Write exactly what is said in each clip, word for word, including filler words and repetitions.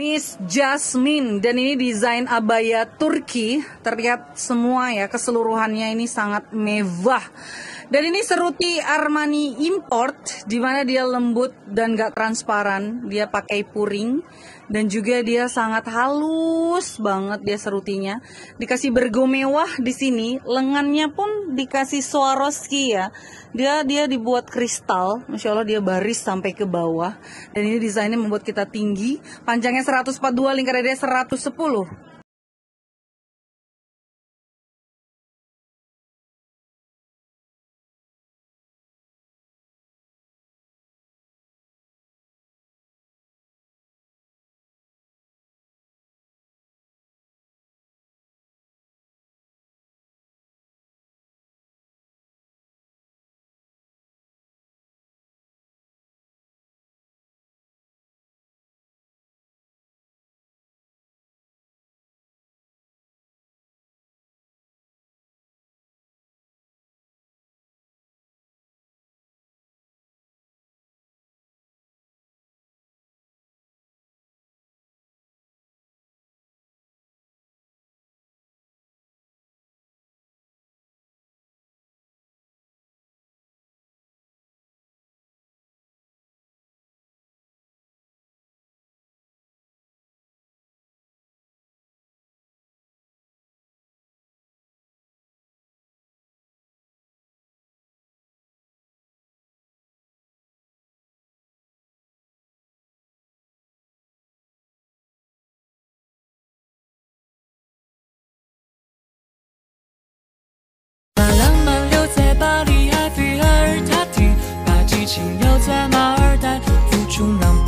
Miss Jasmine, dan ini desain abaya Turki, terlihat semua ya keseluruhannya ini sangat mewah. Dan ini seruti Armani import, dimana dia lembut dan gak transparan, dia pakai puring, dan juga dia sangat halus banget dia serutinya. Dikasih bergo mewah di sini, lengannya pun dikasih Swarovski ya. Dia dia dibuat kristal, Masya Allah dia baris sampai ke bawah. Dan ini desainnya membuat kita tinggi, panjangnya seratus empat puluh dua, lingkar dada seratus sepuluh.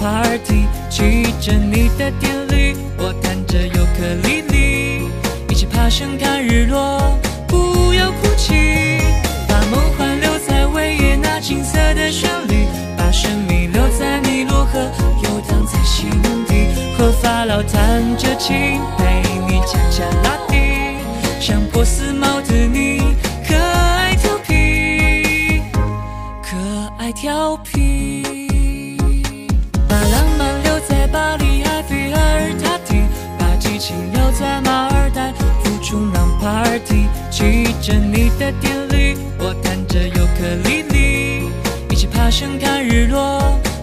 Party， 记着你的电力，我弹着尤克里里，一起爬山看日落，不要哭泣，把梦幻留在维也纳金色的旋律，把神秘留在尼罗河，游荡在心底，和发佬弹着琴，陪你恰恰拉蒂，像波斯猫的你，可爱调皮，可爱调皮。 把浪漫留在巴黎埃菲尔塔顶，把激情留在马尔代夫冲浪 party。骑着你的电力，我弹着尤克里里，一起爬山看日落，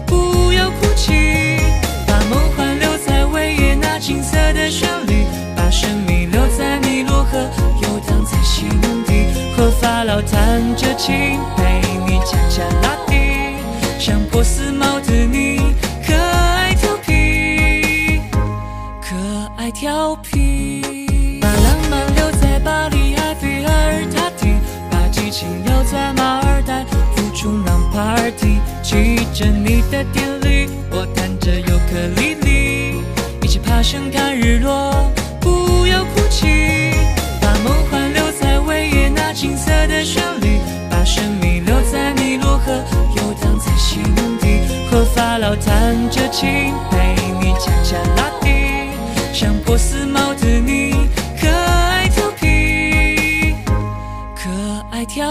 不要哭泣。把梦幻留在维也纳金色的旋律，把神秘留在尼罗河，游荡在心底，和发佬弹着琴，陪你恰恰拉蒂，像波斯猫的你。 调皮，把浪漫留在巴黎埃菲尔塔顶，把激情留在马尔代夫冲浪 party。骑着你的电力，我弹着尤克里里，一起爬山看日落，不要哭泣。把梦幻留在维也纳金色的旋律，把神秘留在尼罗河，游荡在心底，和发佬弹着琴，陪你恰恰拉蒂。 像波斯猫的你，可爱调皮，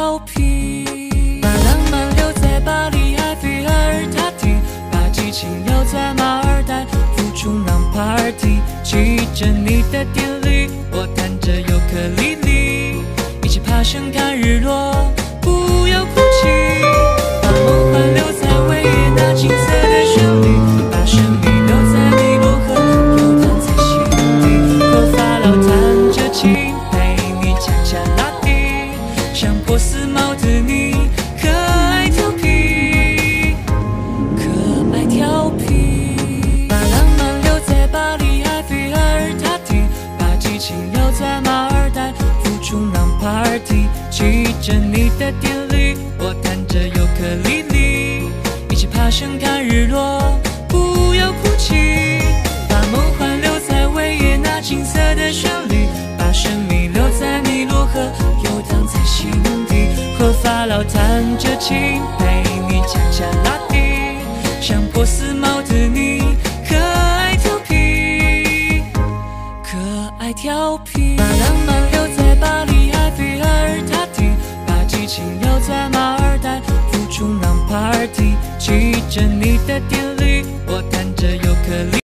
可爱调皮。把浪漫留在巴黎埃菲尔塔顶，把激情留在马尔代夫冲浪 party。骑着你的电力，我弹着尤克里里，一起爬山看日落，不要哭泣。把梦幻留在维也纳金色的旋律，把神秘留在尼罗河。 骑着你的电力，我弹着尤克里里，一起爬山看日落，不要哭泣。把梦幻留在维也纳金色的旋律，把神秘留在尼罗河，游荡在心底，和发佬弹着琴，陪你恰恰拉蒂，像波斯猫的你，可爱调皮，可爱调皮。把浪漫留在巴黎埃菲尔塔顶。 情留在马尔代夫冲浪 party， 骑着你的电。